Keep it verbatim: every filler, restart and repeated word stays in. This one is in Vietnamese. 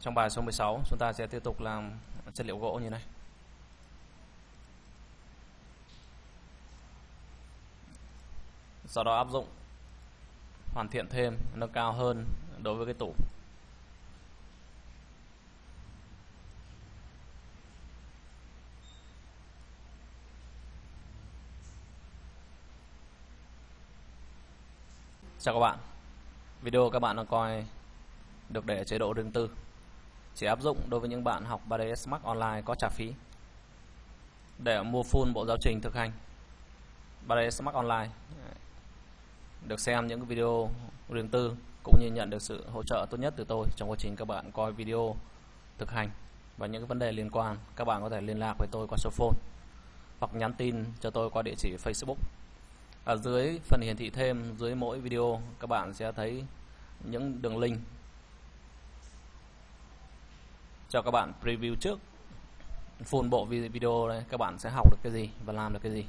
Trong bài số mười sáu chúng ta sẽ tiếp tục làm chất liệu gỗ như này. Sau đó áp dụng, hoàn thiện thêm, nâng cao hơn đối với cái tủ. Chào các bạn. Video các bạn đang coi được để chế độ riêng tư, chỉ áp dụng đối với những bạn học ba đê ét Max online có trả phí. Để mua full bộ giáo trình thực hành ba đê ét Max online, được xem những video riêng tư cũng như nhận được sự hỗ trợ tốt nhất từ tôi trong quá trình các bạn coi video thực hành và những vấn đề liên quan, các bạn có thể liên lạc với tôi qua số phone hoặc nhắn tin cho tôi qua địa chỉ Facebook. Ở dưới phần hiển thị thêm dưới mỗi video, các bạn sẽ thấy những đường link cho các bạn preview trước full bộ video này, các bạn sẽ học được cái gì và làm được cái gì.